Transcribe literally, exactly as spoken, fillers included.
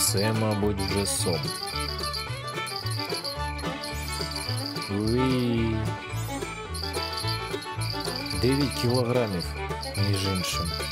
Це, мабуть, вже сон. Уі. дев'ять кілограмів, між іншим.